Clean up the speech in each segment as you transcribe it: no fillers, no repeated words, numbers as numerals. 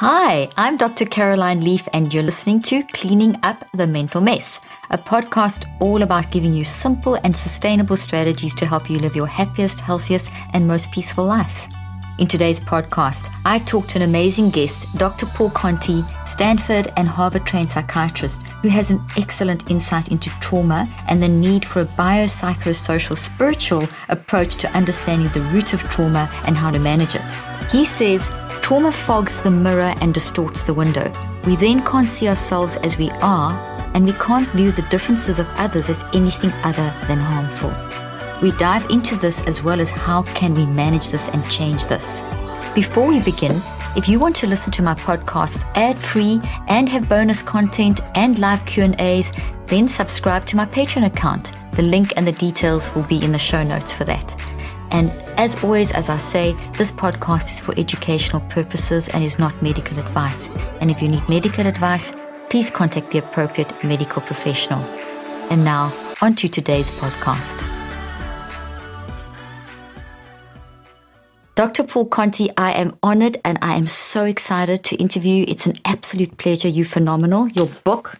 Hi, I'm Dr. Caroline Leaf, and you're listening to Cleaning Up the Mental Mess, a podcast all about giving you simple and sustainable strategies to help you live your happiest, healthiest, and most peaceful life. In today's podcast, I talk to an amazing guest, Dr. Paul Conti, Stanford and Harvard-trained psychiatrist, who has an excellent insight into trauma and the need for a biopsychosocial spiritual approach to understanding the root of trauma and how to manage it. He says, trauma fogs the mirror and distorts the window. We then can't see ourselves as we are, and we can't view the differences of others as anything other than harmful. We dive into this as well as how can we manage this and change this. Before we begin, if you want to listen to my podcast ad-free and have bonus content and live Q&As, then subscribe to my Patreon account. The link and the details will be in the show notes for that. And as always, as I say, this podcast is for educational purposes and is not medical advice. And if you need medical advice, please contact the appropriate medical professional. And now, on to today's podcast. Dr. Paul Conti, I am honored and I am so excited to interview. It's an absolute pleasure. You're phenomenal. Your book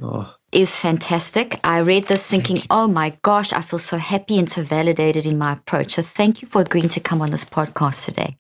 is fantastic. I read this thinking, oh my gosh, I feel so happy and so validated in my approach. So thank you for agreeing to come on this podcast today.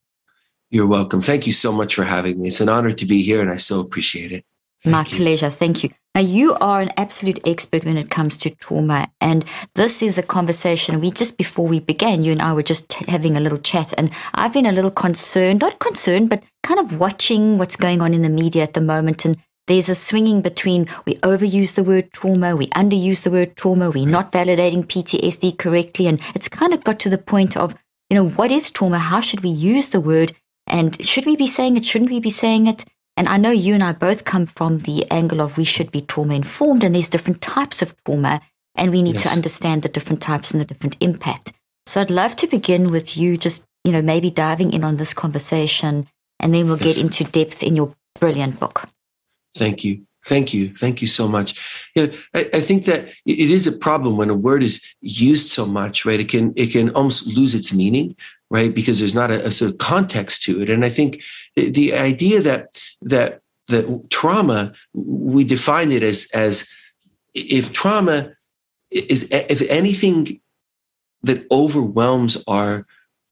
You're welcome. Thank you so much for having me. It's an honor to be here and I so appreciate it. My pleasure. Thank you. Now, you are an absolute expert when it comes to trauma. And this is a conversation we just before we began, you and I were just having a little chat. And I've been a little concerned, not concerned, but kind of watching what's going on in the media at the moment. And there's a swinging between we overuse the word trauma, we underuse the word trauma, we're not validating PTSD correctly. And it's kind of got to the point of, you know, what is trauma? How should we use the word? And should we be saying it? Shouldn't we be saying it? And I know you and I both come from the angle of we should be trauma-informed, and there's different types of trauma, and we need to understand the different types and the different impact. So I'd love to begin with you just, you know, maybe diving in on this conversation, and then we'll get into depth in your brilliant book. Thank you. Thank you. Thank you so much. You know, I think that it is a problem when a word is used so much, right? It can almost lose its meaning, right? Because there's not a sort of context to it. And I think the idea that trauma, we define it as if trauma is, if anything that overwhelms our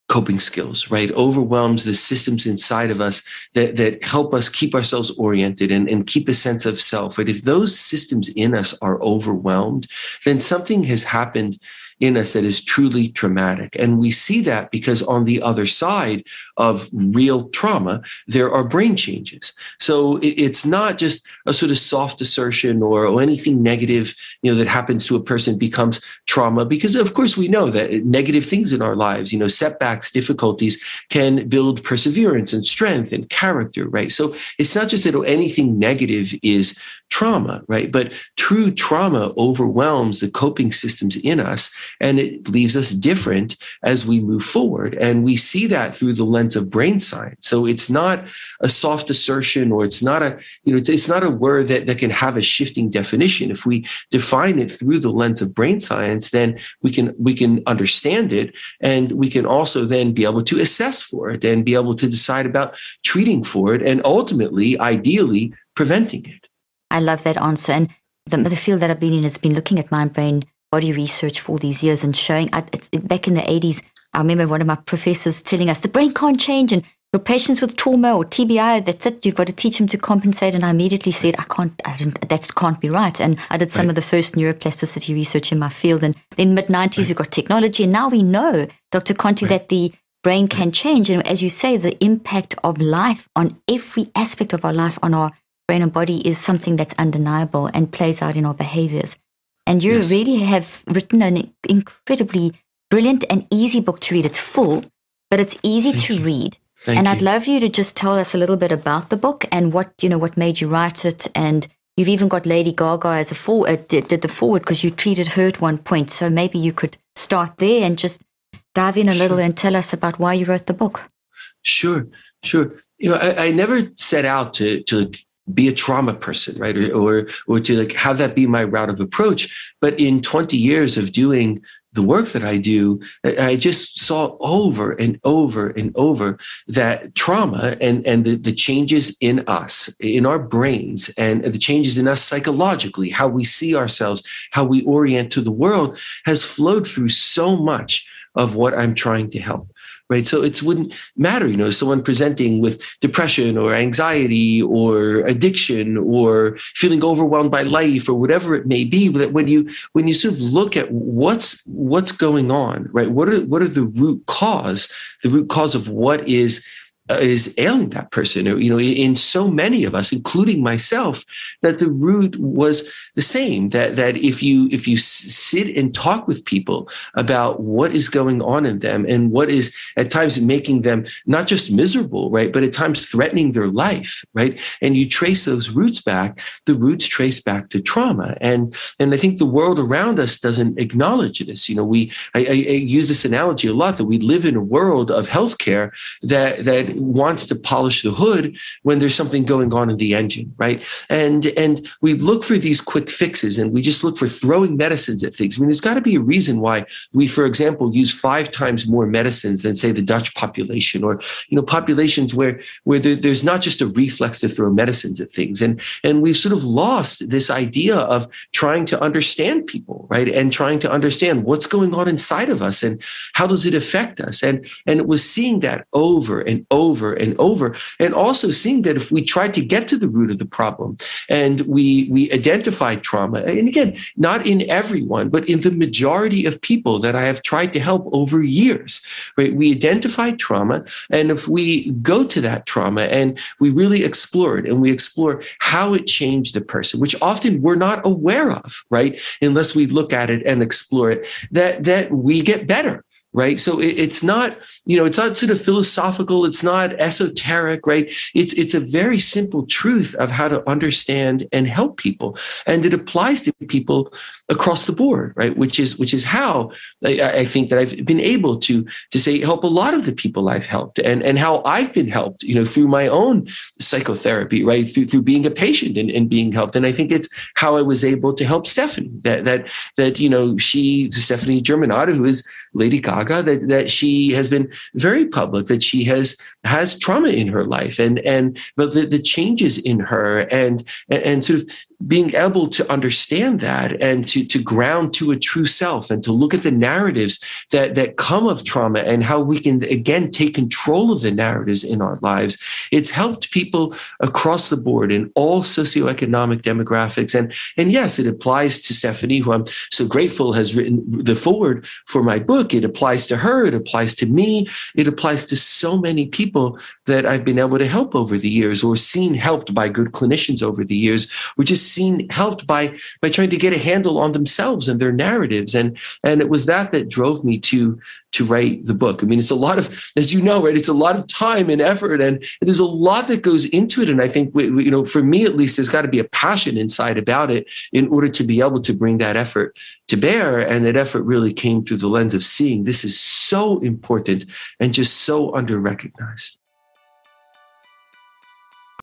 coping skills, right? Overwhelms the systems inside of us that help us keep ourselves oriented and keep a sense of self, right? If those systems in us are overwhelmed, then something has happened in us that is truly traumatic. And we see that because on the other side of real trauma, there are brain changes. So it's not just a sort of soft assertion or anything negative, you know, that happens to a person becomes trauma, because of course we know that negative things in our lives, you know, setbacks, difficulties can build perseverance and strength and character, right? So it's not just that anything negative is trauma, right? But true trauma overwhelms the coping systems in us, and it leaves us different as we move forward. And we see that through the lens of brain science. So it's not a soft assertion, or it's not a, you know, it's not a word that can have a shifting definition. If we define it through the lens of brain science, then we can understand it, and we can also then be able to assess for it and be able to decide about treating for it and ultimately, ideally, preventing it. I love that answer. And the field that I've been in has been looking at mind brain body research for all these years and showing, back in the 80s, I remember one of my professors telling us the brain can't change, and your patients with trauma or TBI, that's it, you've got to teach them to compensate. And I immediately said, that can't be right. And I did some of the first neuroplasticity research in my field. And in mid-90s, we've got technology. And now we know, Dr. Conti, that the brain can change. And as you say, the impact of life on every aspect of our life, on our brain and body, is something that's undeniable and plays out in our behaviors. And you really have written an incredibly brilliant and easy book to read. It's full, but it's easy to read. Thank you. I'd love you to just tell us a little bit about the book and what made you write it. And you've even got Lady Gaga as did the forward, because you treated her at one point. So maybe you could start there and just dive in a little and tell us about why you wrote the book. Sure. You know, I never set out to be a trauma person, right? Or to have that be my route of approach. But in 20 years of doing the work that I do, I just saw over and over and over that trauma and the changes in us, in our brains, and the changes in us psychologically, how we see ourselves, how we orient to the world, has flowed through so much of what I'm trying to help. Right. So it wouldn't matter, you know, someone presenting with depression or anxiety or addiction or feeling overwhelmed by life or whatever it may be. But when you sort of look at what's going on, right, what are the root cause of what is ailing that person, you know, in so many of us, including myself, that the root was the same, that if you sit and talk with people about what is going on in them and what is at times making them not just miserable, right, but at times threatening their life, right, and you trace those roots back, the roots trace back to trauma. And I think the world around us doesn't acknowledge this. You know, I use this analogy a lot, that we live in a world of healthcare that wants to polish the hood when there's something going on in the engine, right? And we look for these quick fixes, and we just look for throwing medicines at things. I mean, there's got to be a reason why we, for example, use 5 times more medicines than, say, the Dutch population, or, you know, populations where there's not just a reflex to throw medicines at things. And we've sort of lost this idea of trying to understand people, right? And trying to understand what's going on inside of us and how does it affect us? And it was seeing that over and over and over, and also seeing that if we tried to get to the root of the problem and we identified trauma, and again, not in everyone, but in the majority of people that I have tried to help over years, right? We identify trauma, and if we go to that trauma and we really explore it and we explore how it changed the person, which often we're not aware of, right? Unless we look at it and explore it, that we get better. Right. So it's not, you know, it's not sort of philosophical. It's not esoteric. Right. It's a very simple truth of how to understand and help people. And it applies to people across the board. Right. Which is how I think that I've been able to say help a lot of the people I've helped and how I've been helped, you know, through my own psychotherapy. Right. Through being a patient and being helped. And I think it's how I was able to help Stephanie, that you know, Stephanie Germanotta, who is Lady Gaga. That she has been very public, that she has trauma in her life, but the changes in her and sort of being able to understand that and to ground to a true self and to look at the narratives that come of trauma and how we can, again, take control of the narratives in our lives. It's helped people across the board in all socioeconomic demographics. And yes, it applies to Stephanie, who I'm so grateful has written the foreword for my book. It applies to her. It applies to me. It applies to so many people that I've been able to help over the years, or seen helped by good clinicians over the years, or just seen helped by trying to get a handle on themselves and their narratives. And it was that drove me to write the book. I mean, it's a lot of, as you know, right, it's a lot of time and effort, and there's a lot that goes into it. And I think, you know, for me at least, there's got to be a passion inside about it in order to be able to bring that effort to bear. And that effort really came through the lens of seeing this is so important and just so under-recognized.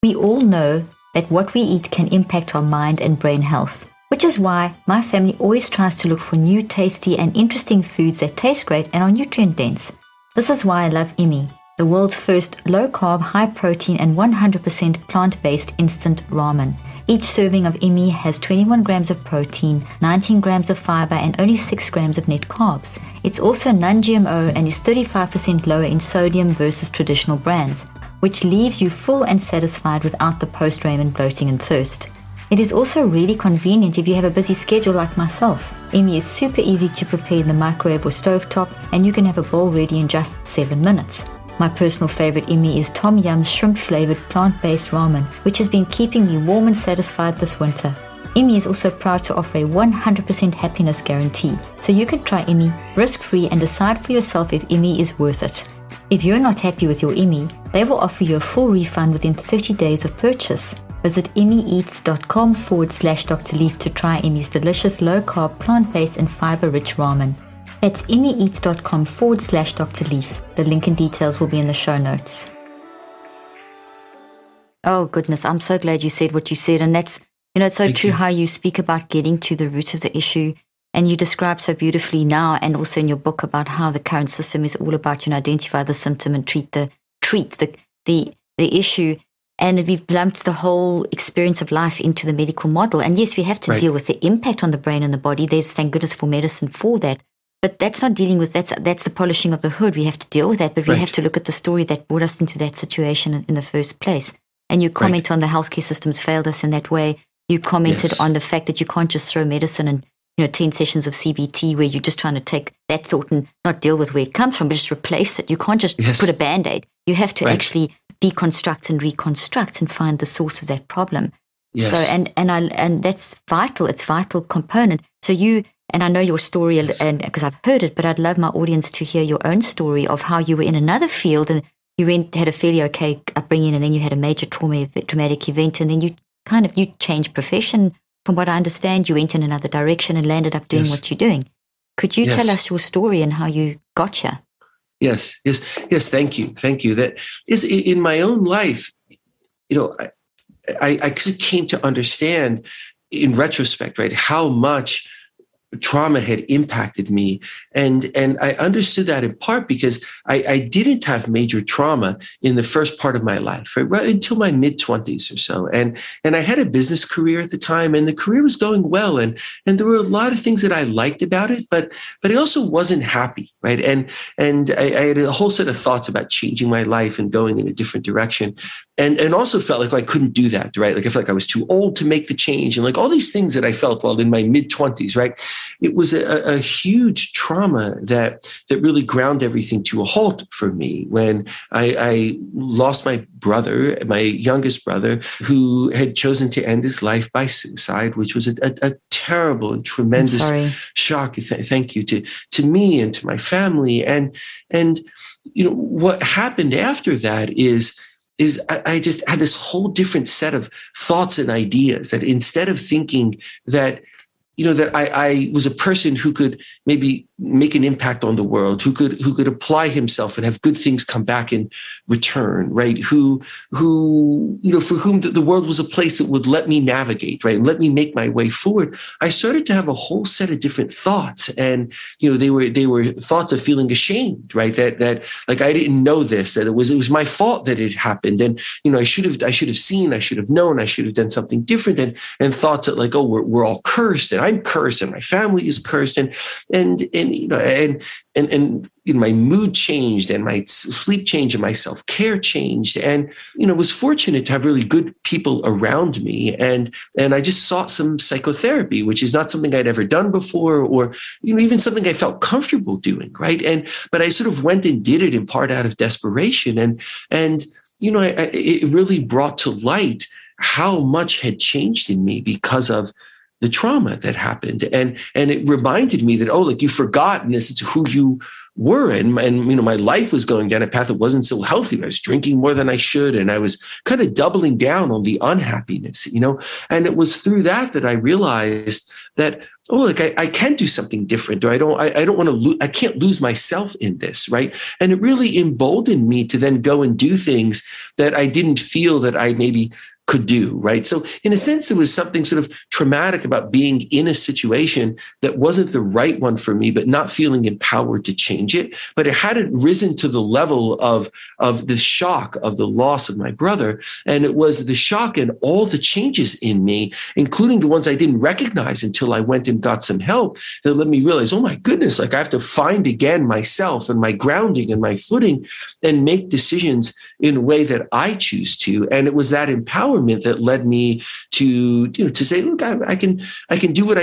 We all know that what we eat can impact our mind and brain health, which is why my family always tries to look for new, tasty and interesting foods that taste great and are nutrient dense. This is why I love Immi, the world's first low-carb, high-protein and 100% plant-based instant ramen. Each serving of Immi has 21 grams of protein, 19 grams of fiber and only 6 grams of net carbs. It's also non-GMO and is 35% lower in sodium versus traditional brands, which leaves you full and satisfied without the post-Ramen bloating and thirst. It is also really convenient if you have a busy schedule like myself. Immi is super easy to prepare in the microwave or stovetop, and you can have a bowl ready in just 7 minutes. My personal favorite Immi is Tom Yum's shrimp-flavored plant-based ramen, which has been keeping me warm and satisfied this winter. Immi is also proud to offer a 100% happiness guarantee, so you can try Immi risk-free and decide for yourself if Immi is worth it. If you're not happy with your Immi, they will offer you a full refund within 30 days of purchase. Visit immieats.com/Dr. Leaf to try Immi's delicious low-carb, plant-based and fiber-rich ramen. That's immieats.com/Dr. Leaf. The link and details will be in the show notes. Oh goodness, I'm so glad you said what you said. And that's, you know, it's so true how you speak about getting to the root of the issue And you describe so beautifully now and also in your book about how the current system is all about, you know, identify the symptom and treat the issue. And we've lumped the whole experience of life into the medical model. And yes, we have to deal with the impact on the brain and the body. There's, thank goodness for medicine for that. But that's not dealing with, that's the polishing of the hood. We have to deal with that, but we have to look at the story that brought us into that situation in the first place. And you comment on the healthcare systems failed us in that way. You commented on the fact that you can't just throw medicine and, you know, 10 sessions of CBT where you're just trying to take that thought and not deal with where it comes from, but just replace it. You can't just put a Band-Aid. You have to actually deconstruct and reconstruct and find the source of that problem. Yes. So, and that's vital. It's a vital component. So you, and I know your story, and because I've heard it, but I'd love my audience to hear your own story of how you were in another field and you had a fairly okay upbringing, and then you had a major traumatic event, and then you kind of, you changed profession. From what I understand, you went in another direction and landed up doing what you're doing. Could you tell us your story and how you got here? Yes. Thank you. That is in my own life. You know, I came to understand in retrospect, how much trauma had impacted me. And I understood that in part because I didn't have major trauma in the first part of my life, right until my mid-20s or so. And I had a business career at the time, and the career was going well. And there were a lot of things that I liked about it, but I also wasn't happy, right? And I had a whole set of thoughts about changing my life and going in a different direction. And also felt like I couldn't do that, right? Like I felt like I was too old to make the change, and like all these things that I felt while in my mid-20s, right? It was a huge trauma that really ground everything to a halt for me when I lost my brother, my youngest brother, who had chosen to end his life by suicide, which was a terrible and tremendous shock. Thank you to me and to my family. And you know what happened after that is I just had this whole different set of thoughts and ideas that instead of thinking that, you know, that I was a person who could maybe make an impact on the world, who could apply himself and have good things come back in return, right? Who, you know, for whom the world was a place that would let me navigate, right? And let me make my way forward. I started to have a whole set of different thoughts. And, you know, they were thoughts of feeling ashamed, right? That like, I didn't know this, that it was my fault that it happened. And, you know, I should have seen, I should have known, I should have done something different. And thoughts that like, oh, we're all cursed, and I'm cursed, and my family is cursed. And you know, my mood changed, and my sleep changed, and my self-care changed, and you know, was fortunate to have really good people around me, and I just sought some psychotherapy, which is not something I'd ever done before, or you know, even something I felt comfortable doing, right? But I sort of went and did it in part out of desperation, and you know, it really brought to light how much had changed in me because of the trauma that happened. And it reminded me that, oh, like you've forgotten this, it's who you were. And you know, my life was going down a path that wasn't so healthy. I was drinking more than I should. And I was kind of doubling down on the unhappiness, you know, and it was through that I realized that, oh, like I can do something different, or I can't lose myself in this, right? And it really emboldened me to then go and do things that I didn't feel that I maybe could do, right? So in a sense, there was something sort of traumatic about being in a situation that wasn't the right one for me, but not feeling empowered to change it. But it hadn't risen to the level of the shock of the loss of my brother. And it was the shock and all the changes in me, including the ones I didn't recognize until I went and got some help, that let me realize, oh my goodness, like I have to find again myself and my grounding and my footing and make decisions in a way that I choose to. And it was that empowerment that led me to, you know, to say, look, I can do what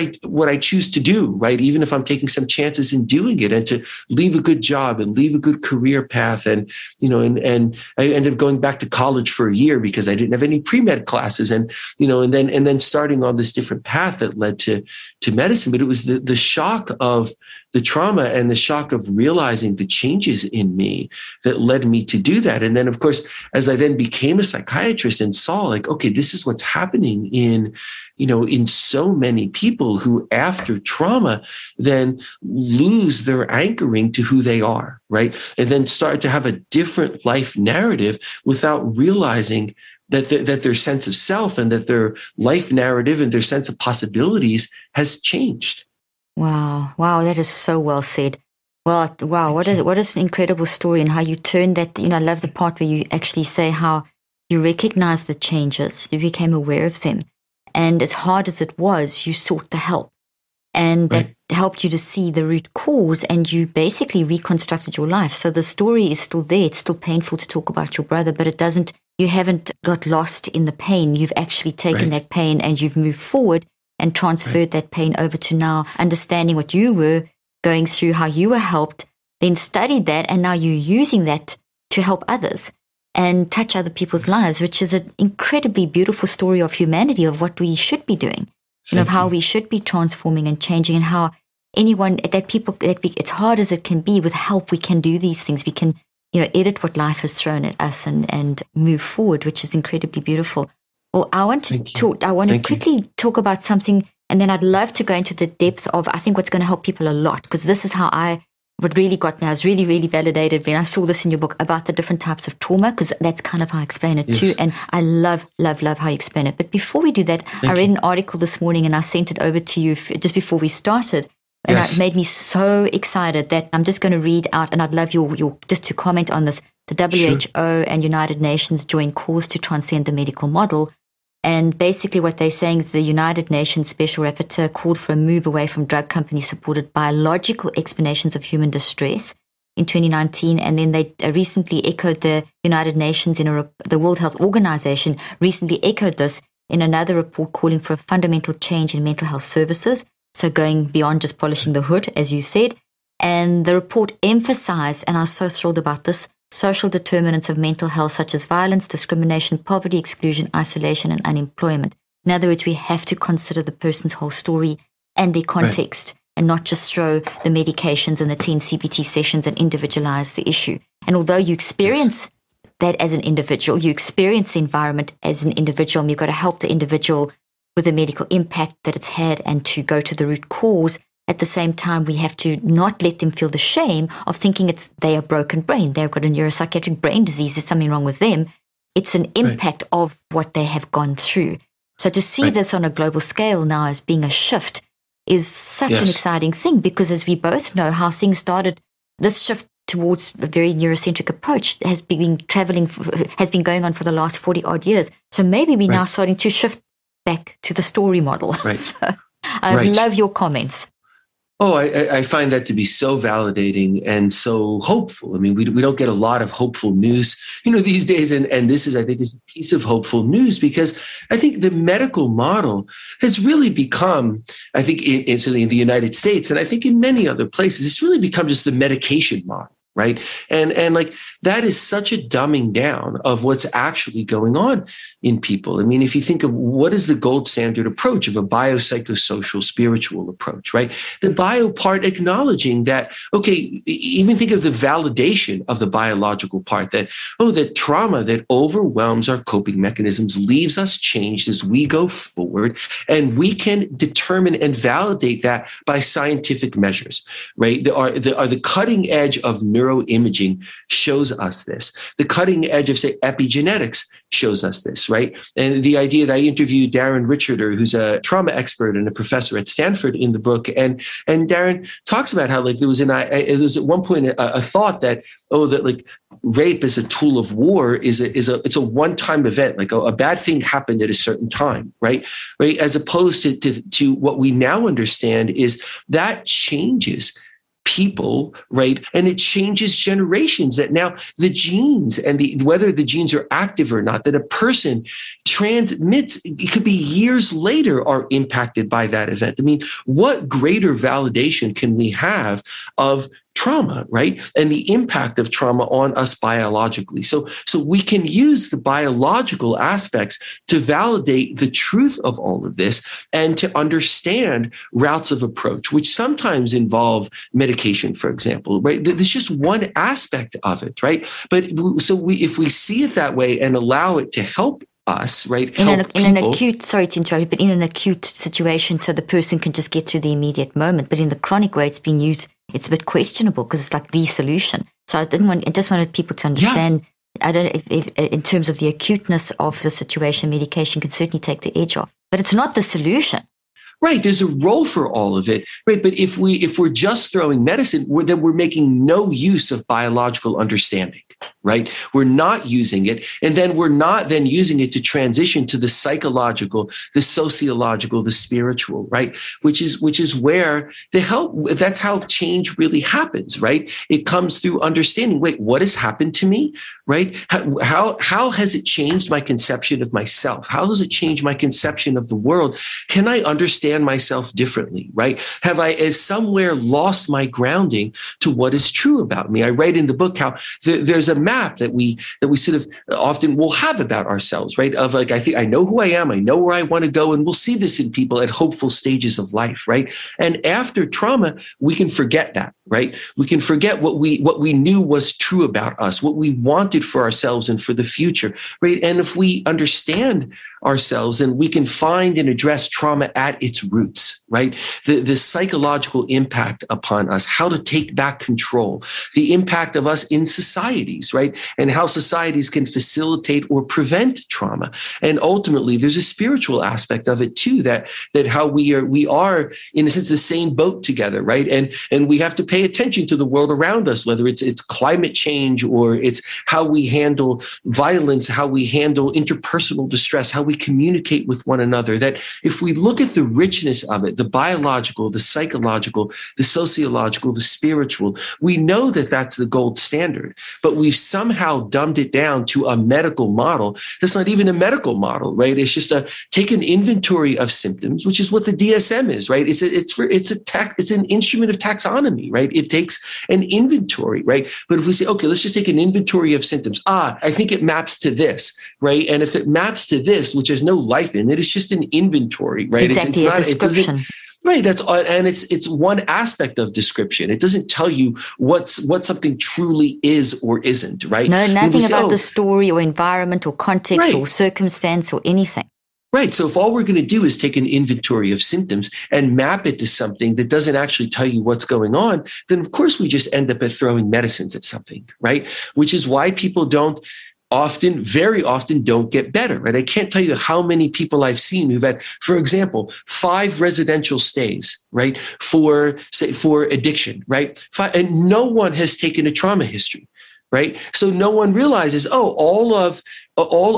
I choose to do, right? Even if I'm taking some chances in doing it, and to leave a good job and leave a good career path. And, you know, and I ended up going back to college for a year because I didn't have any pre-med classes, and, you know, and then starting on this different path that led to medicine. But it was the shock of the trauma and the shock of realizing the changes in me that led me to do that. And then, of course, as I then became a psychiatrist and saw like, okay, this is what's happening in, you know, in so many people who after trauma then lose their anchoring to who they are, right? And then start to have a different life narrative without realizing that their sense of self and that their life narrative and their sense of possibilities has changed. Wow, that is so well said. Well, wow, what is an incredible story, and how you turn that, I love the part where you actually say how you recognize the changes, you became aware of them. And as hard as it was, you sought the help. And that helped you to see the root cause, and you basically reconstructed your life. So the story is still there. It's still painful to talk about your brother, but you haven't got lost in the pain. You've actually taken that pain and you've moved forward and transferred that pain over to now understanding what you were going through, how you were helped, then studied that, and now you're using that to help others and touch other people's lives, which is an incredibly beautiful story of humanity, of what we should be doing, of how we should be transforming and changing, and how it's hard as it can be, with help we can do these things. We can edit what life has thrown at us and move forward, which is incredibly beautiful. Well, I want to quickly talk about something, and then I'd love to go into the depth of, I think, what's going to help people a lot, because this is how what really got me. I was really, really validated when I saw this in your book about the different types of trauma, because that's kind of how I explain it too. And I love, love, love how you explain it. But before we do that, I read an article this morning, and I sent it over to you just before we started. And it made me so excited that I'm just going to read out, and I'd love your just to comment on this. The WHO and United Nations join calls to transcend the medical model. And basically what they're saying is the United Nations Special Rapporteur called for a move away from drug company-supported biological explanations of human distress in 2019. And then they recently echoed the United Nations the World Health Organization recently echoed this in another report calling for a fundamental change in mental health services. So going beyond just polishing the hood, as you said. And the report emphasized, and I was so thrilled about this, social determinants of mental health, such as violence, discrimination, poverty, exclusion, isolation, and unemployment. In other words, we have to consider the person's whole story and their context, and not just throw the medications and the 10 CBT sessions and individualize the issue. And although you experience that as an individual, you experience the environment as an individual, and you've got to help the individual with the medical impact that it's had and to go to the root cause. At the same time, we have to not let them feel the shame of thinking they are broken brain. They've got a neuropsychiatric brain disease. There's something wrong with them. It's an impact of what they have gone through. So to see this on a global scale now as being a shift is such an exciting thing, because as we both know how things started, this shift towards a very neurocentric approach has been going on for the last 40-odd years. So maybe we're now starting to shift back to the story model. So I love your comments. Oh, I find that to be so validating and so hopeful. I mean, we don't get a lot of hopeful news, these days. And this is, I think, is a piece of hopeful news, because I think the medical model has really become, I think, certainly in the United States, and I think in many other places, it's really become just the medication model, right? And like, that is such a dumbing down of what's actually going on in people. I mean, if you think of what is the gold standard approach of a biopsychosocial spiritual approach, right? The bio part acknowledging that, even think of the validation of the biological part that, that trauma that overwhelms our coping mechanisms leaves us changed as we go forward. And we can determine and validate that by scientific measures, right? The cutting edge of neuroimaging shows us this. The cutting edge of, say, epigenetics shows us this, right? And the idea that I interviewed Darren Richarder, who's a trauma expert and a professor at Stanford, in the book, and Darren talks about how there was at one point a thought that rape as a tool of war is a one-time event, like a bad thing happened at a certain time, right? As opposed to what we now understand is that changes people, right? And it changes generations, that now the genes and whether the genes are active or not, that a person transmits, it could be years later, are impacted by that event. I mean, what greater validation can we have of trauma, right? And the impact of trauma on us biologically. So we can use the biological aspects to validate the truth of all of this and to understand routes of approach, which sometimes involve medication, for example, right? There's just one aspect of it, right? But so if we see it that way and allow it to help us, right? In an acute situation, so the person can just get through the immediate moment. But in the chronic way it's been used, it's a bit questionable, because it's like the solution. So I just wanted people to understand. Yeah. I don't know if in terms of the acuteness of the situation, medication can certainly take the edge off, but it's not the solution. Right. There's a role for all of it. Right. But if we're just throwing medicine, then we're making no use of biological understanding. Right. We're not using it. And then we're not then using it to transition to the psychological, the sociological, the spiritual. Right. Which is where the help. That's how change really happens. Right. It comes through understanding. Wait, what has happened to me? Right. How has it changed my conception of myself? How has it changed my conception of the world? Can I understand myself differently? Right. Have I as somewhere lost my grounding to what is true about me? I write in the book how there's a map that we sort of often will have about ourselves, right? Of like, I think I know who I am, I know where I want to go, and we'll see this in people at hopeful stages of life, right? And after trauma, we can forget that, right? We can forget what we knew was true about us, what we wanted for ourselves and for the future, right? And if we understand ourselves, then we can find and address trauma at its roots, right? The psychological impact upon us, how to take back control, the impact of us in societies, right? And how societies can facilitate or prevent trauma. And ultimately, there's a spiritual aspect of it too, that how we are in a sense the same boat together, right? And we have to pay attention to the world around us, whether it's climate change or it's how we handle violence, how we handle interpersonal distress, how we communicate with one another, that if we look at the richness of it, the biological, the psychological, the sociological, the spiritual, we know that that's the gold standard, but we've somehow dumbed it down to a medical model. That's not even a medical model, right? It's just take an inventory of symptoms, which is what the DSM is, right? It's an instrument of taxonomy, right? It takes an inventory, right? But if we say, okay, let's just take an inventory of symptoms. I think it maps to this, right? And if it maps to this, which has no life in it, it's just an inventory, right? Exactly, it's not a description. Right. It's one aspect of description. It doesn't tell you what something truly is or isn't, right? No, nothing about the story or environment or context, right, or circumstance or anything. Right. So if all we're going to do is take an inventory of symptoms and map it to something that doesn't actually tell you what's going on, then of course we just end up at throwing medicines at something, right? Which is why people very often don't get better, right? I can't tell you how many people I've seen who've had, for example, 5 residential stays, right? For addiction, right? 5, and no one has taken a trauma history, right? So no one realizes, all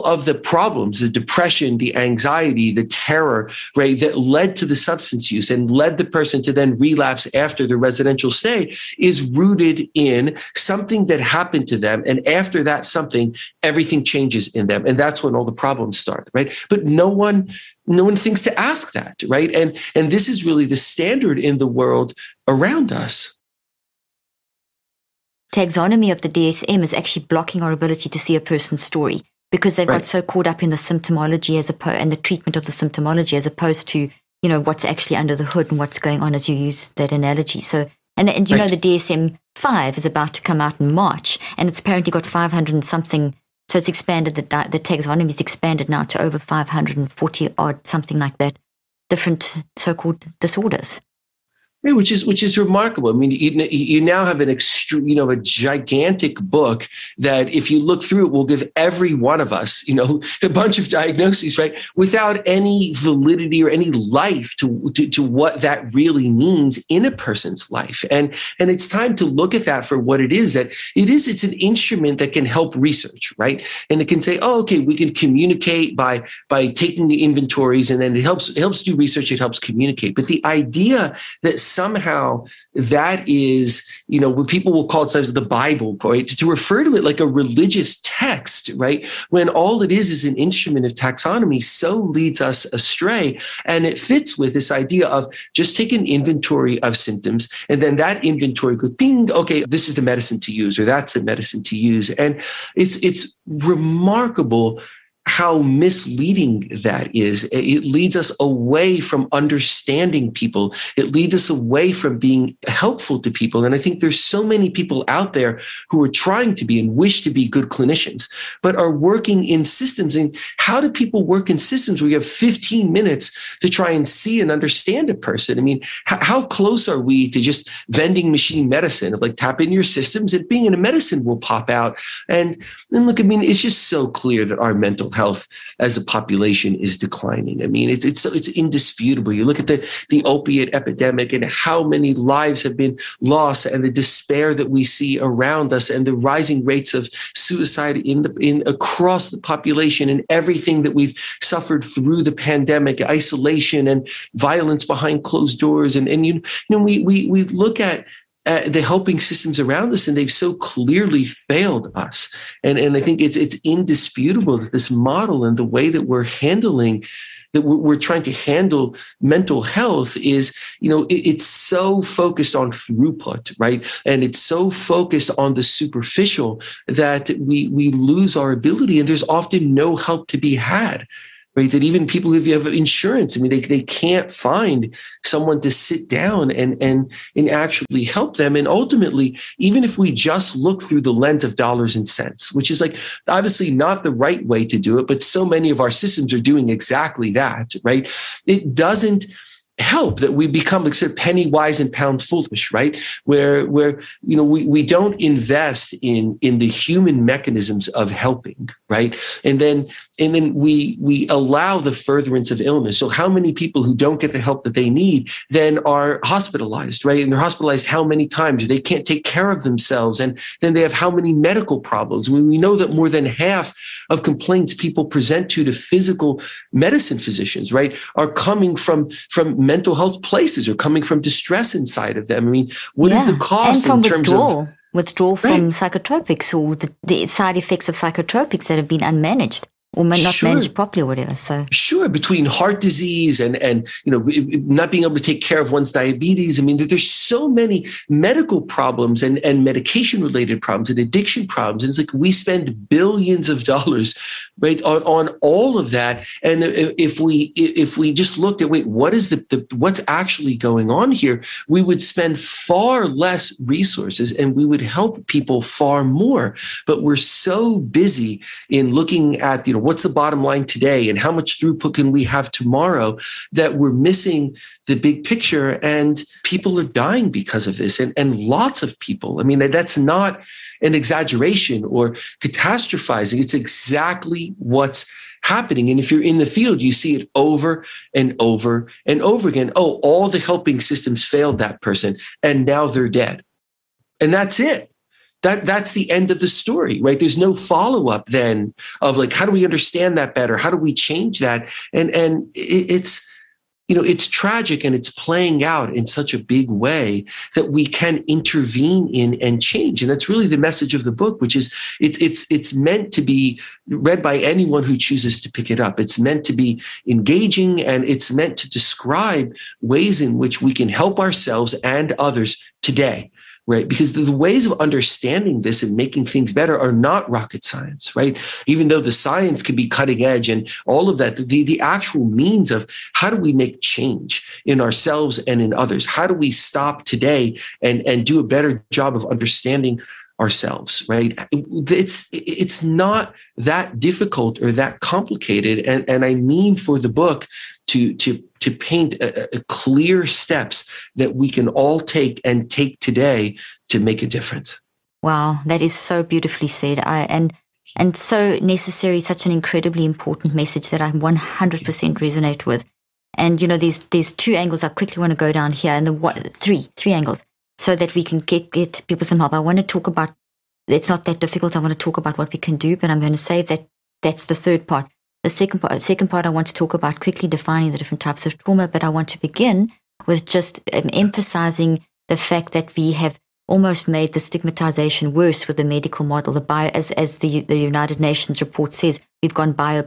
of the problems, the depression, the anxiety, the terror, right, that led to the substance use and led the person to then relapse after the residential stay is rooted in something that happened to them. And after that something, everything changes in them. And that's when all the problems start, right? But no one thinks to ask that, right? And this is really the standard in the world around us. Taxonomy of the DSM is actually blocking our ability to see a person's story because they've, right, got so caught up in the symptomology and the treatment of the symptomology as opposed to, you know, what's actually under the hood and what's going on, as you use that analogy. So, and you, right, know, the DSM-5 is about to come out in March, and it's apparently got 500 and something. So it's expanded, the taxonomy is expanded now to over 540 or something like that, different so-called disorders. Yeah, which is remarkable. I mean, you now have a gigantic book that if you look through it will give every one of us, you know, a bunch of diagnoses, right, without any validity or any life to what that really means in a person's life. And it's time to look at that for what it is. That it is. It's an instrument that can help research, right? And it can say, oh, okay, we can communicate by taking the inventories, and then it helps do research. It helps communicate. But the idea that somehow that is, you know, what people will call it sometimes the Bible, right? To refer to it like a religious text, right? When all it is an instrument of taxonomy, so leads us astray. And it fits with this idea of just take an inventory of symptoms, and then that inventory goes, bing, okay, this is the medicine to use, or that's the medicine to use. And it's remarkable how misleading that is. It leads us away from understanding people. It leads us away from being helpful to people. And I think there's so many people out there who are trying to be and wish to be good clinicians, but are working in systems. And how do people work in systems where you have 15 minutes to try and see and understand a person? I mean, how close are we to just vending machine medicine of like tap in your systems and being in a medicine will pop out? And look, I mean, it's just so clear that our mental health as a population is declining. I mean, it's indisputable. You look at the opiate epidemic and how many lives have been lost, and the despair that we see around us, and the rising rates of suicide across the population, and everything that we've suffered through the pandemic, isolation and violence behind closed doors, and we look at the helping systems around us, and they've so clearly failed us. And I think it's indisputable that this model and the way that we're trying to handle mental health is, it's so focused on throughput, right? And it's so focused on the superficial that we lose our ability, and there's often no help to be had. Right, that even people who have insurance, they can't find someone to sit down and actually help them. And ultimately, even if we just look through the lens of dollars and cents, which is obviously not the right way to do it, but so many of our systems are doing exactly that, right? It doesn't help that we become penny wise and pound foolish, right? Where we don't invest in the human mechanisms of helping, right? And then we allow the furtherance of illness. So how many people who don't get the help that they need then are hospitalized, right? And they're hospitalized how many times? They can't take care of themselves. And then they have how many medical problems? We know that more than half of complaints people present to physical medicine physicians, right, are coming from mental health places, or coming from distress inside of them. What is the cost in terms of withdrawal from psychotropics, or the side effects of psychotropics that have been unmanaged or not managed properly, or whatever. Sure, between heart disease and not being able to take care of one's diabetes. There's so many medical problems and medication related problems and addiction problems. And it's we spend billions of dollars, right, on all of that. And if we just looked at what's actually going on here, we would spend far less resources and we would help people far more. But we're so busy in looking at what's the bottom line today and how much throughput can we have tomorrow, that we're missing the big picture, and people are dying because of this, and lots of people. That's not an exaggeration or catastrophizing. It's exactly what's happening. And if you're in the field, you see it over and over and over again. Oh, all the helping systems failed that person, and now they're dead. And that's it. That's the end of the story, right? There's no follow-up then of how do we understand that better? How do we change that? And it's tragic, and it's playing out in such a big way that we can intervene in and change. And that's really the message of the book, which is it's meant to be read by anyone who chooses to pick it up. It's meant to be engaging, and it's meant to describe ways in which we can help ourselves and others today. Right, because the ways of understanding this and making things better are not rocket science, right? Even though the science can be cutting edge and all of that, the actual means of how do we make change in ourselves and in others? How do we stop today and do a better job of understanding ourselves, right? It's not that difficult or that complicated. And I mean for the book to paint a clear steps that we can all take today to make a difference. Wow, that is so beautifully said. And so necessary, such an incredibly important message that I 100% resonate with. And, there's two angles I quickly want to go down here, and three angles, so that we can get people some help. I want to talk about, it's not that difficult. I want to talk about what we can do, but I'm going to save that. That's the third part. The second part I want to talk about quickly defining the different types of trauma, but I want to begin with just emphasizing the fact that we have almost made the stigmatization worse with the medical model. As the United Nations report says, we've gone bio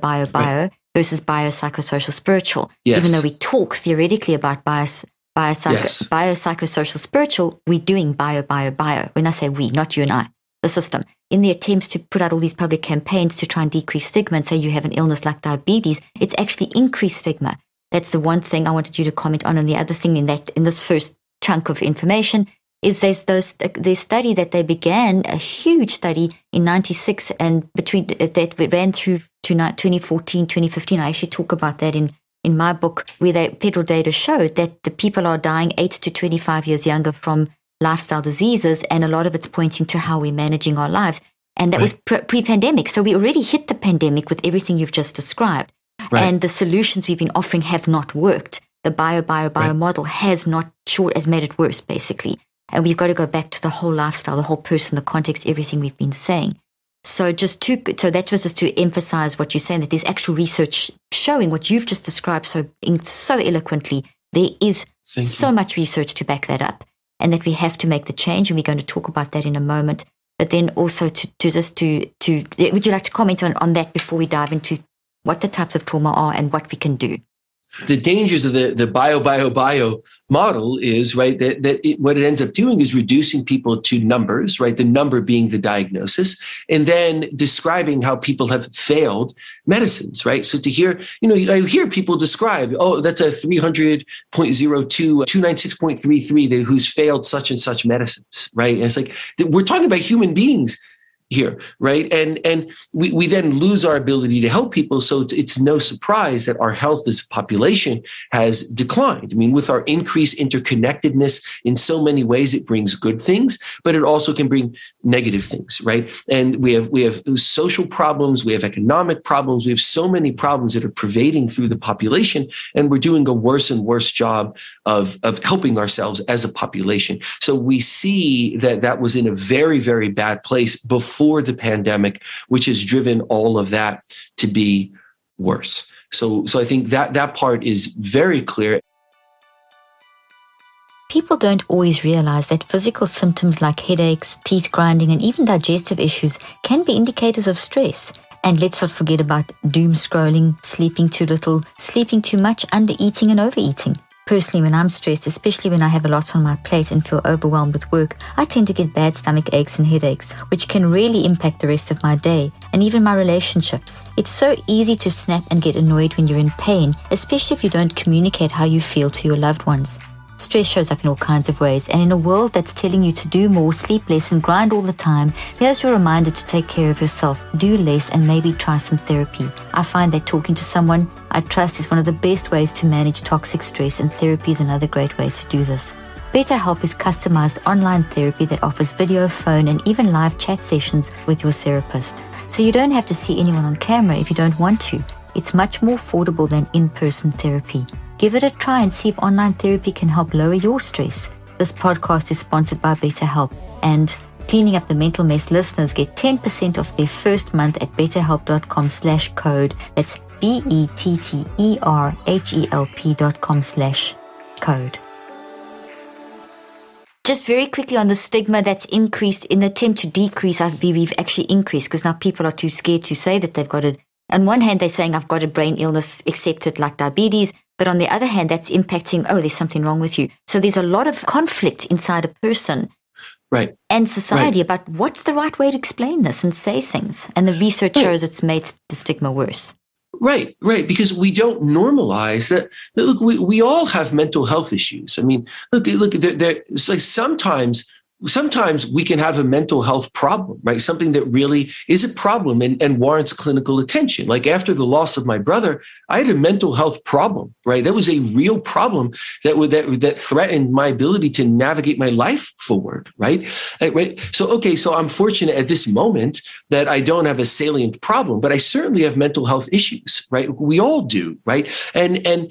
versus biopsychosocial spiritual. Yes. Even though we talk theoretically about biopsychosocial spiritual, we're doing bio. When I say we, not you and I, the system, in the attempts to put out all these public campaigns to try and decrease stigma and say you have an illness like diabetes, it's actually increased stigma. That's the one thing I wanted you to comment on. And the other thing in this first chunk of information is there's study that they began, a huge study in 1996 and between that ran through to 2014, 2015. I actually talk about that in my book, where the federal data showed that the people are dying 8 to 25 years younger from lifestyle diseases, and a lot of it's pointing to how we're managing our lives. And that was pre-pandemic. So we already hit the pandemic with everything you've just described. Right. And the solutions we've been offering have not worked. The bio model has made it worse, basically. And we've got to go back to the whole lifestyle, the whole person, the context, everything we've been saying. So that was just to emphasize what you're saying, that there's actual research showing what you've just described so eloquently. There is so much research to back that up, and that we have to make the change. And we're going to talk about that in a moment. But then also to would you like to comment on that before we dive into what the types of trauma are and what we can do? The dangers of the bio model is, right, that what it ends up doing is reducing people to numbers, right, the number being the diagnosis, and then describing how people have failed medicines, right? So to hear, I hear people describe, oh, that's a 300.02, 296.33 who's failed such and such medicines, right? And it's like, we're talking about human beings here, right? And we then lose our ability to help people. So it's no surprise that our health as a population has declined. I mean, with our increased interconnectedness in so many ways, it brings good things, but it also can bring negative things, right? And we have social problems, we have economic problems, we have so many problems that are pervading through the population, and we're doing a worse and worse job of helping ourselves as a population. So we see that was in a very, very bad place before the pandemic, which has driven all of that to be worse. So I think that part is very clear. People don't always realize that physical symptoms like headaches, teeth grinding, and even digestive issues can be indicators of stress. And let's not forget about doom scrolling, sleeping too little, sleeping too much, under-eating, and overeating. Personally, when I'm stressed, especially when I have a lot on my plate and feel overwhelmed with work, I tend to get bad stomach aches and headaches, which can really impact the rest of my day and even my relationships. It's so easy to snap and get annoyed when you're in pain, especially if you don't communicate how you feel to your loved ones. Stress shows up in all kinds of ways, and in a world that's telling you to do more, sleep less, and grind all the time, here's your reminder to take care of yourself, do less, and maybe try some therapy. I find that talking to someone I trust is one of the best ways to manage toxic stress, and therapy is another great way to do this. BetterHelp is customized online therapy that offers video, phone, and even live chat sessions with your therapist. So you don't have to see anyone on camera if you don't want to. It's much more affordable than in-person therapy. Give it a try and see if online therapy can help lower your stress. This podcast is sponsored by BetterHelp, and Cleaning Up the Mental Mess listeners get 10% off their first month at betterhelp.com/code. That's BetterHelp.com/code. Just very quickly on the stigma that's increased in the attempt to decrease, I believe we've actually increased because now people are too scared to say that they've got it. On one hand, they're saying, I've got a brain illness, accepted like diabetes. But on the other hand, that's impacting, oh, there's something wrong with you. So there's a lot of conflict inside a person and society about what's the right way to explain this and say things. And the research shows it's made the stigma worse. Right. Because we don't normalize that. Look, we all have mental health issues. I mean, look, it's like sometimes we can have a mental health problem, right? Something that really is a problem and warrants clinical attention. Like after the loss of my brother, I had a mental health problem, right? That was a real problem that threatened my ability to navigate my life forward, right? So I'm fortunate at this moment that I don't have a salient problem, but I certainly have mental health issues, right? We all do, right? And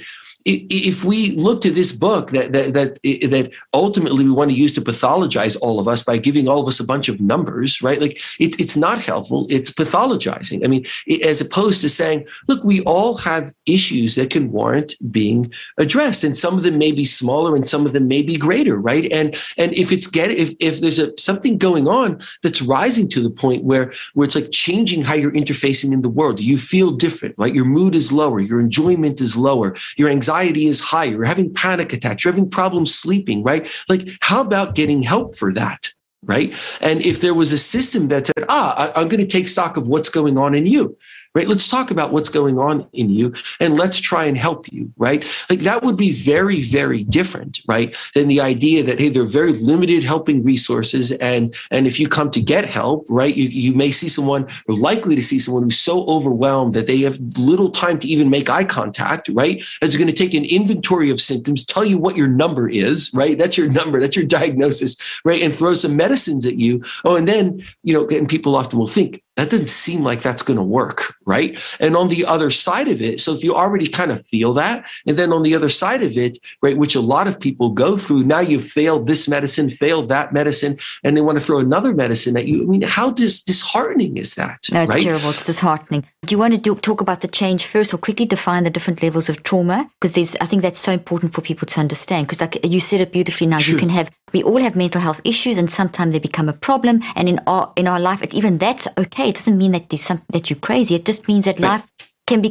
if we look to this book that ultimately we want to use to pathologize all of us by giving all of us a bunch of numbers, right? Like it's not helpful. It's pathologizing. I mean, as opposed to saying, look, we all have issues that can warrant being addressed, and some of them may be smaller, and some of them may be greater, right? And if there's something going on that's rising to the point where it's like changing how you're interfacing in the world, you feel different, right? Your mood is lower, your enjoyment is lower, your anxiety is high, you're having panic attacks, you're having problems sleeping, right? Like, how about getting help for that, right? And if there was a system that said, I'm going to take stock of what's going on in you, right? Let's talk about what's going on in you and let's try and help you, right? Like that would be very, very different, right? Than the idea that, hey, there are very limited helping resources. And if you come to get help, right, you may see someone or likely to see someone who's so overwhelmed that they have little time to even make eye contact, right? As they're going to take an inventory of symptoms, tell you what your number is, right? That's your number, that's your diagnosis, right? And throw some medicines at you. Oh, and then, you know, and people often will think, that doesn't seem like that's going to work, right? And on the other side of it, so if you already kind of feel that, and then on the other side of it, right, which a lot of people go through, now you've failed this medicine, failed that medicine, and they want to throw another medicine at you. I mean, how disheartening is that? No, it's right? Terrible. It's disheartening. Do you want to talk about the change first or quickly define the different levels of trauma? Because I think that's so important for people to understand, because like you said it beautifully now, sure. You can have, we all have mental health issues and sometimes they become a problem. And in our life, even that's okay. It doesn't mean that there's something that you're crazy. It just means that life can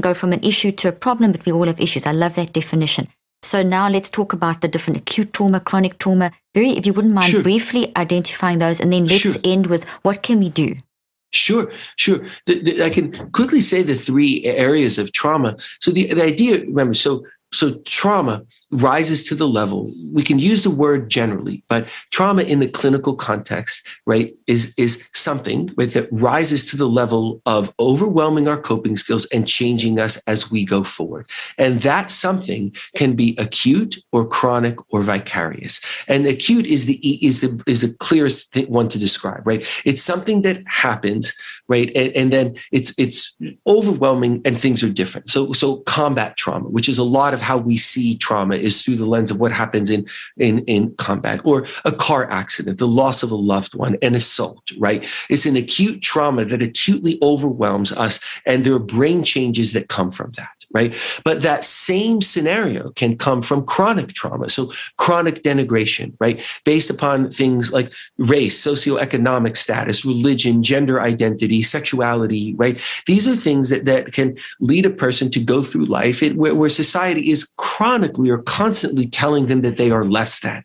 go from an issue to a problem, but we all have issues. I love that definition. So now let's talk about the different acute trauma, chronic trauma. If you wouldn't mind briefly identifying those, and then let's end with what can we do? Sure. I can quickly say the three areas of trauma. So the idea, remember, so trauma rises to the level, we can use the word generally, but trauma in the clinical context, right, is something, right, that rises to the level of overwhelming our coping skills and changing us as we go forward. And that something can be acute or chronic or vicarious. And acute is the clearest one to describe, right? It's something that happens, right? And then it's overwhelming and things are different. So combat trauma, which is a lot of how we see trauma, is through the lens of what happens in combat, or a car accident, the loss of a loved one, an assault, right? It's an acute trauma that acutely overwhelms us, and there are brain changes that come from that, right? But that same scenario can come from chronic trauma. So chronic denigration, right? Based upon things like race, socioeconomic status, religion, gender identity, sexuality, right? These are things that can lead a person to go through life where society is chronically or constantly telling them that they are less than,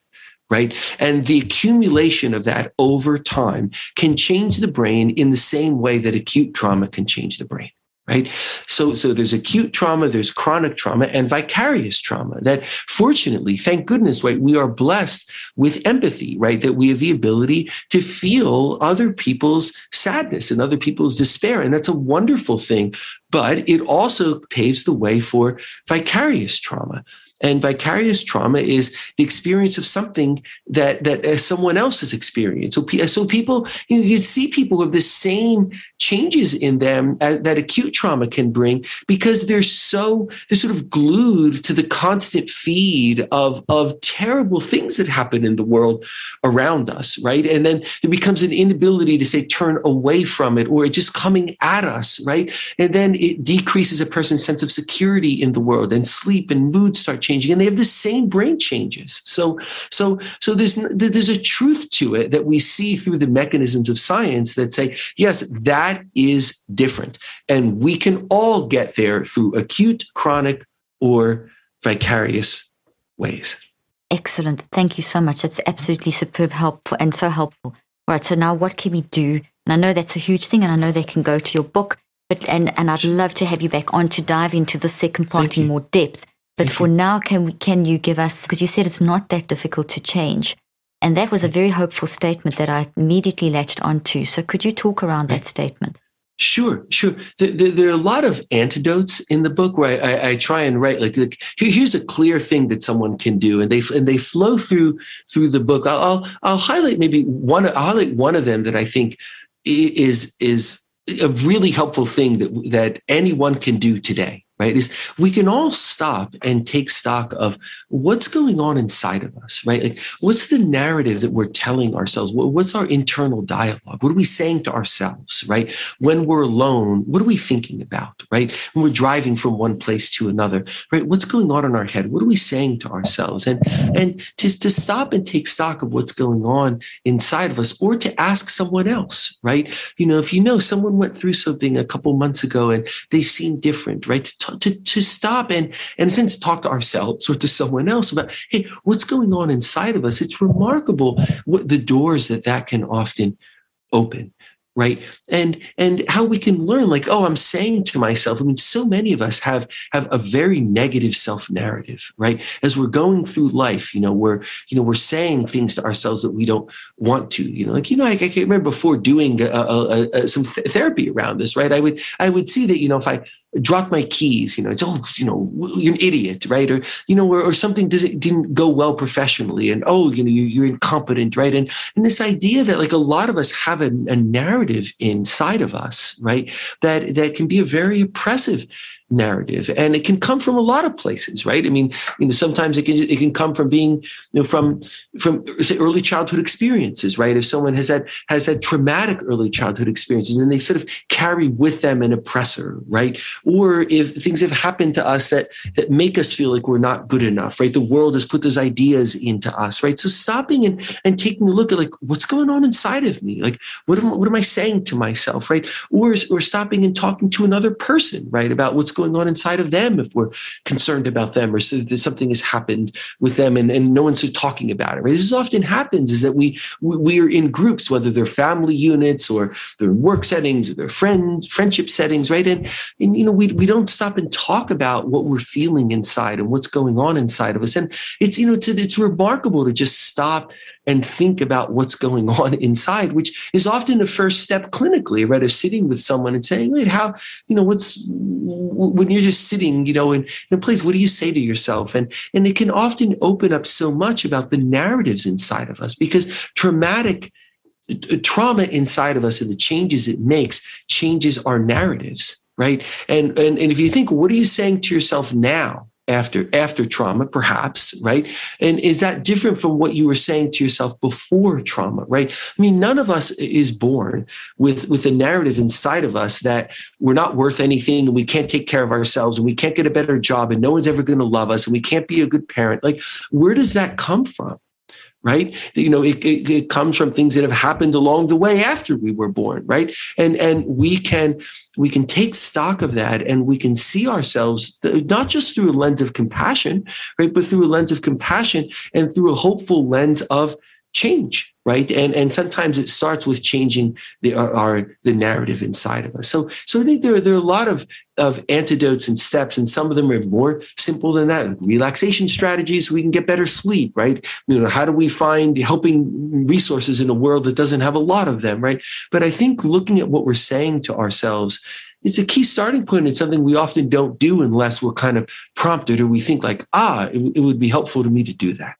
right? And the accumulation of that over time can change the brain in the same way that acute trauma can change the brain, right? So there's acute trauma, there's chronic trauma, and vicarious trauma that, fortunately, thank goodness, right, we are blessed with empathy, right? That we have the ability to feel other people's sadness and other people's despair. And that's a wonderful thing, but it also paves the way for vicarious trauma. And vicarious trauma is the experience of something that someone else has experienced. So people, you see people with the same changes in them that acute trauma can bring, because they're sort of glued to the constant feed of terrible things that happen in the world around us, right? And then there becomes an inability to, say, turn away from it, or it just coming at us, right? And then it decreases a person's sense of security in the world, and sleep and mood start changing, and they have the same brain changes. So there's a truth to it that we see through the mechanisms of science that say, yes, that is different. And we can all get there through acute, chronic, or vicarious ways. Excellent. Thank you so much. That's absolutely superb, helpful, and so helpful. All right. So now what can we do? And I know that's a huge thing, and I know they can go to your book, but I'd love to have you back on to dive into the second part in more depth. But for now, can you give us, because you said it's not that difficult to change. And that was a very hopeful statement that I immediately latched onto. So could you talk around that statement? Sure. There are a lot of antidotes in the book where I try and write, like here's a clear thing that someone can do, and they flow through the book. I'll highlight maybe one. I'll highlight one of them that I think is a really helpful thing that anyone can do today. Right, is we can all stop and take stock of what's going on inside of us, right? Like, what's the narrative that we're telling ourselves? What's our internal dialogue? What are we saying to ourselves, right? When we're alone, what are we thinking about, right? When we're driving from one place to another, right? What's going on in our head? What are we saying to ourselves? And just to stop and take stock of what's going on inside of us, or to ask someone else, right? You know, if you know someone went through something a couple months ago and they seem different, right? To stop and since talk to ourselves or to someone else about, hey, what's going on inside of us? It's remarkable what the doors that can often open. right? And how we can learn, like, oh, I'm saying to myself, I mean, so many of us have a very negative self-narrative, right? As we're going through life, we're saying things to ourselves that we don't want to, I can remember before doing some therapy around this, right? I would see that, if I dropped my keys, it's, oh, you're an idiot, right? Or, or something didn't go well professionally, and, oh, you're incompetent, right? And this idea that, like, a lot of us have a narrative inside of us, right? That can be a very oppressive narrative, and it can come from a lot of places, right? I mean, sometimes it can come from being, from say, early childhood experiences, right? If someone has had traumatic early childhood experiences, and they sort of carry with them an oppressor, right? Or if things have happened to us that make us feel like we're not good enough, right? The world has put those ideas into us, right? So stopping and taking a look at, like, what's going on inside of me, like, what am I saying to myself, right? Or stopping and talking to another person, right, about what's going on inside of them, if we're concerned about them, or so that something has happened with them and no one's talking about it, right? This often happens, is that we are in groups, whether they're family units or they're work settings or their friendship settings, right? And we don't stop and talk about what we're feeling inside and what's going on inside of us. And it's, it's remarkable to just stop and think about what's going on inside, which is often the first step clinically, right? Of sitting with someone and saying, wait, how, when you're just sitting, in a place, what do you say to yourself? And it can often open up so much about the narratives inside of us, because trauma inside of us and the changes it makes changes our narratives, right? And if you think, what are you saying to yourself now? After trauma, perhaps, right? And is that different from what you were saying to yourself before trauma, right? I mean, none of us is born with a narrative inside of us that we're not worth anything, and we can't take care of ourselves, and we can't get a better job, and no one's ever going to love us, and we can't be a good parent. Like, where does that come from? Right? It comes from things that have happened along the way after we were born, right? And we can take stock of that, and we can see ourselves not just through a lens of compassion, right? But through a lens of compassion and through a hopeful lens of change, right? And sometimes it starts with changing the narrative inside of us. So I think there are a lot of antidotes and steps, and some of them are more simple than that. Like relaxation strategies, so we can get better sleep, right? How do we find helping resources in a world that doesn't have a lot of them, right? But I think looking at what we're saying to ourselves, it's a key starting point. It's something we often don't do unless we're kind of prompted, or we think like, it would be helpful to me to do that.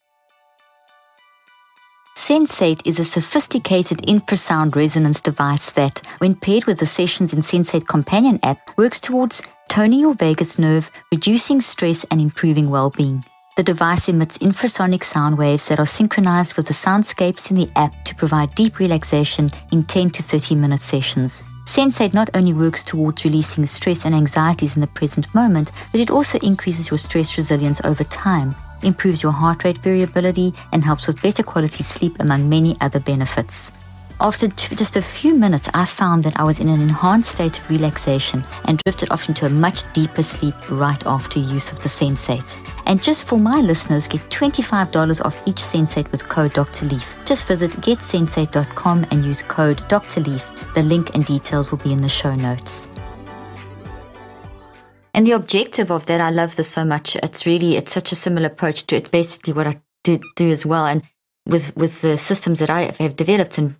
Sensate is a sophisticated infrasound resonance device that, when paired with the sessions in Sensate companion app, works towards toning your vagus nerve, reducing stress, and improving well-being. The device emits infrasonic sound waves that are synchronized with the soundscapes in the app to provide deep relaxation in 10 to 30-minute sessions. Sensate not only works towards releasing stress and anxieties in the present moment, but it also increases your stress resilience over time, improves your heart rate variability, and helps with better quality sleep, among many other benefits. After just a few minutes, I found that I was in an enhanced state of relaxation and drifted off into a much deeper sleep right after use of the Sensate. And just for my listeners, get $25 off each Sensate with code Dr. Leaf. Just visit getsensate.com and use code Dr. Leaf. The link and details will be in the show notes. And the objective of that, I love this so much. It's such a similar approach to it. Basically, what I do as well, and with the systems that I have developed and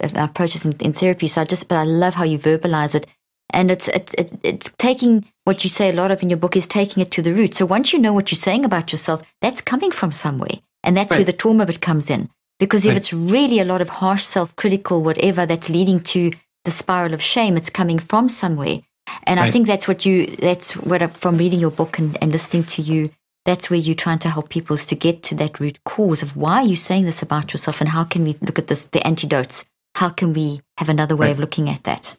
approaches in therapy. So but I love how you verbalize it, and it's taking what you say a lot of in your book is taking it to the root. So once you know what you're saying about yourself, that's coming from somewhere, and that's where the trauma bit comes in. Because if it's really a lot of harsh, self-critical, whatever, that's leading to the spiral of shame. It's coming from somewhere. And I think from reading your book and listening to you, that's where you're trying to help people, is to get to that root cause of why you're saying this about yourself, and how can we look at this, the antidotes? How can we have another way of looking at that?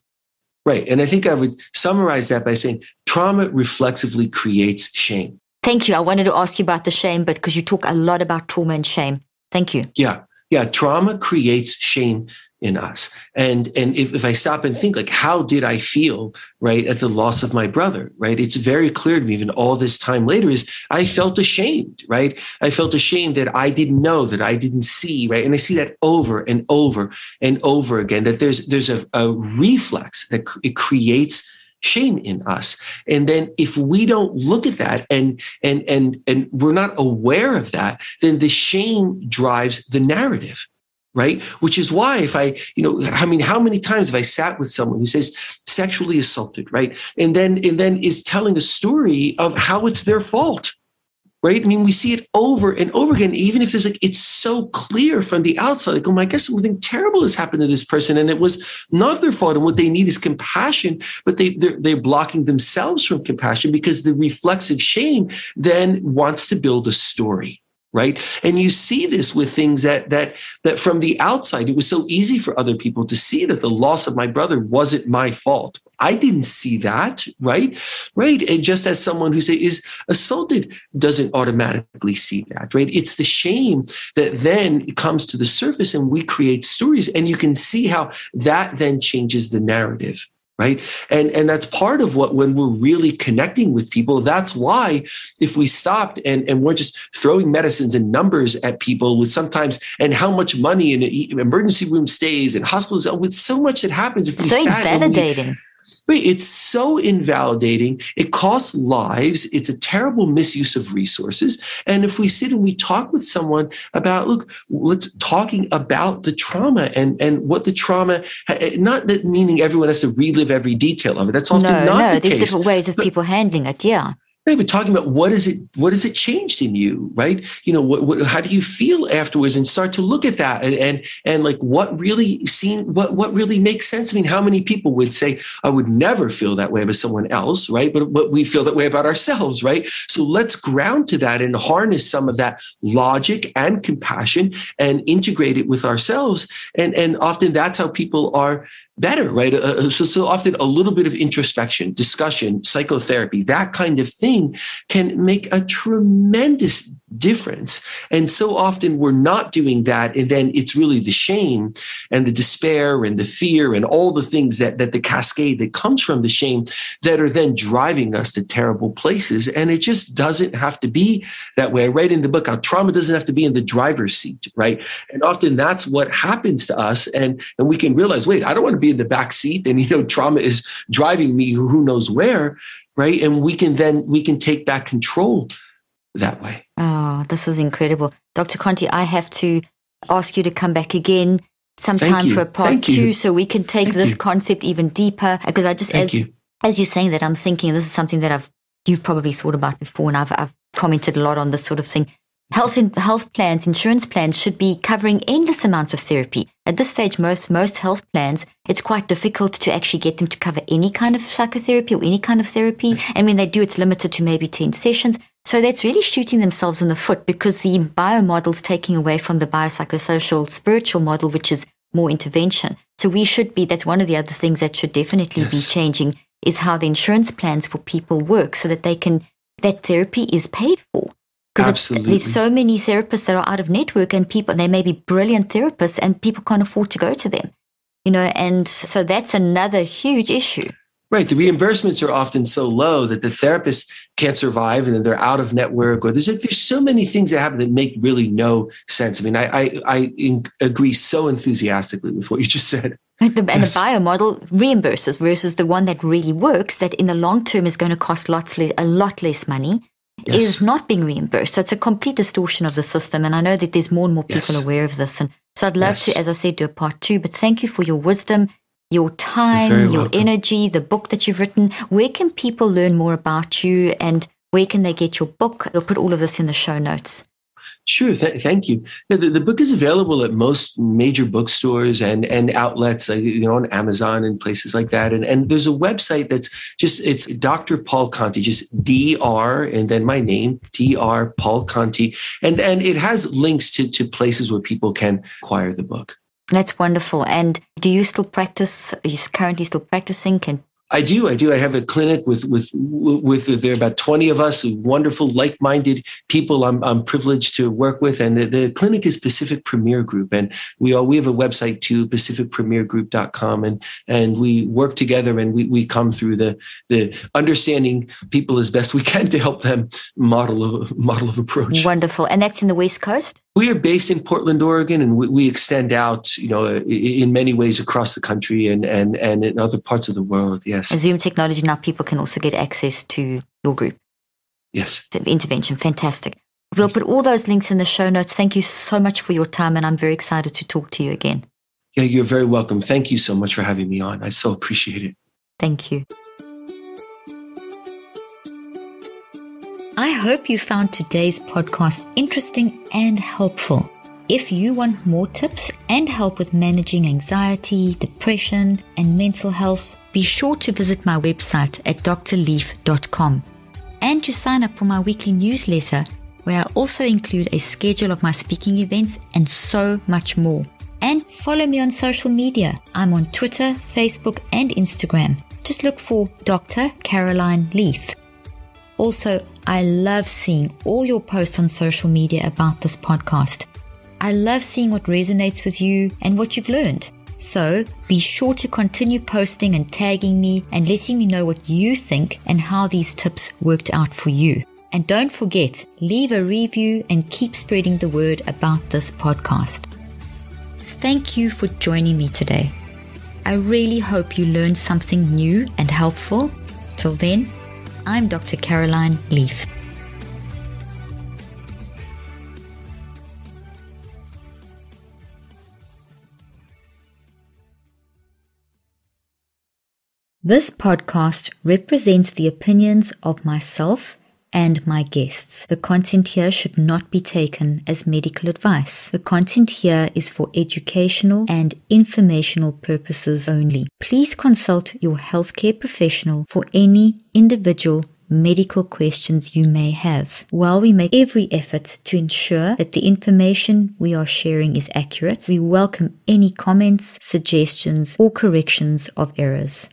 Right. And I think I would summarize that by saying trauma reflexively creates shame. Thank you. I wanted to ask you about the shame, but because you talk a lot about trauma and shame. Thank you. Yeah. Trauma creates shame in us. And if I stop and think, like, how did I feel, right, at the loss of my brother, right? It's very clear to me, even all this time later, is I felt ashamed, right? I felt ashamed that I didn't know, that I didn't see, right? And I see that over and over and over again, that there's a reflex that it creates shame in us. And then if we don't look at that and we're not aware of that, then the shame drives the narrative, right? Which is why if I, how many times have I sat with someone who says sexually assaulted, right? And then is telling a story of how it's their fault, right? I mean, we see it over and over again, even if there's like, it's so clear from the outside, like, oh my gosh, something terrible has happened to this person and it was not their fault. And what they need is compassion, but they're blocking themselves from compassion because the reflexive shame then wants to build a story, right? And you see this with things that from the outside, it was so easy for other people to see that the loss of my brother wasn't my fault. I didn't see that, right? Right. And just as someone who is assaulted doesn't automatically see that, right? It's the shame that then comes to the surface and we create stories, and you can see how that then changes the narrative, right? And that's part of what, when we're really connecting with people, that's why if we stopped and we're just throwing medicines and numbers at people with sometimes, and how much money in emergency room stays and hospitals, with so much that happens, if we sat validating. It's so invalidating. It costs lives. It's a terrible misuse of resources. And if we sit and we talk with someone about, look, let's talking about the trauma and what the trauma, not that meaning everyone has to relive every detail of it. That's often not the case. No, there's different ways of people handling it, yeah. Right, but talking about what has it changed in you, right? How do you feel afterwards, and start to look at that and like what really makes sense. I mean, how many people would say, I would never feel that way about someone else, right? But we feel that way about ourselves, right? So let's ground to that and harness some of that logic and compassion and integrate it with ourselves. And often that's how people are better, right? So often a little bit of introspection, discussion, psychotherapy, that kind of thing can make a tremendous difference. And so often we're not doing that. And then it's really the shame and the despair and the fear and all the things that the cascade that comes from the shame that are then driving us to terrible places. And it just doesn't have to be that way. I write in the book how trauma doesn't have to be in the driver's seat, right? And often that's what happens to us. And we can realize, wait, I don't want to be in the back seat, and trauma is driving me who knows where, right? And we can take back control that way. Oh, this is incredible. Dr. Conti, I have to ask you to come back again sometime for a part two, so we can take this concept even deeper, because I just, as you're saying that, I'm thinking this is something that you've probably thought about before, and I've commented a lot on this sort of thing. Health plans, insurance plans should be covering endless amounts of therapy. At this stage, most health plans, it's quite difficult to actually get them to cover any kind of psychotherapy or any kind of therapy. And when they do, it's limited to maybe 10 sessions. So that's really shooting themselves in the foot, because the bio model's taking away from the biopsychosocial spiritual model, which is more intervention. So that's one of the other things that should definitely be changing, is how the insurance plans for people work, so that that therapy is paid for. Because there's so many therapists that are out of network, and they may be brilliant therapists and people can't afford to go to them, and so that's another huge issue. Right. The reimbursements are often so low that the therapist can't survive, and then they're out of network, or there's so many things that happen that make really no sense. I mean, I agree so enthusiastically with what you just said. And the bio model reimburses versus the one that really works, that in the long term is going to cost a lot less money, is not being reimbursed. So it's a complete distortion of the system. And I know that there's more and more people aware of this. And so I'd love to, as I said, do a part two, but thank you for your wisdom, your time, your energy, the book that you've written. Where can people learn more about you, and where can they get your book? We'll put all of this in the show notes. Sure. Thank you. The book is available at most major bookstores and outlets, on Amazon and places like that. And there's a website that's it's Dr. Paul Conti, just DR, and then my name, Dr. Paul Conti. And it has links to places where people can acquire the book. That's wonderful. And do you still practice? Are you currently still practicing? Can I do. I have a clinic with there are about 20 of us, wonderful, like-minded people I'm privileged to work with. And the clinic is Pacific Premier Group. And we have a website too, pacificpremiergroup.com. And we work together, and we come through the understanding people as best we can to help them model of approach. Wonderful. And that's in the West Coast? We are based in Portland, Oregon, and we extend out, in many ways across the country and in other parts of the world. Yes. And Zoom technology, now people can also get access to your group. Yes. The intervention. Fantastic. We'll put all those links in the show notes. Thank you so much for your time, and I'm very excited to talk to you again. Yeah, you're very welcome. Thank you so much for having me on. I so appreciate it. Thank you. I hope you found today's podcast interesting and helpful. If you want more tips and help with managing anxiety, depression, and mental health, be sure to visit my website at drleaf.com and to sign up for my weekly newsletter, where I also include a schedule of my speaking events and so much more. And follow me on social media. I'm on Twitter, Facebook, and Instagram. Just look for Dr. Caroline Leaf. Also, I love seeing all your posts on social media about this podcast. I love seeing what resonates with you and what you've learned. So be sure to continue posting and tagging me and letting me know what you think and how these tips worked out for you. And don't forget, leave a review and keep spreading the word about this podcast. Thank you for joining me today. I really hope you learned something new and helpful. Till then, I'm Dr. Caroline Leaf. This podcast represents the opinions of myself and my guests. The content here should not be taken as medical advice. The content here is for educational and informational purposes only. Please consult your healthcare professional for any individual medical questions you may have. While we make every effort to ensure that the information we are sharing is accurate, we welcome any comments, suggestions, or corrections of errors.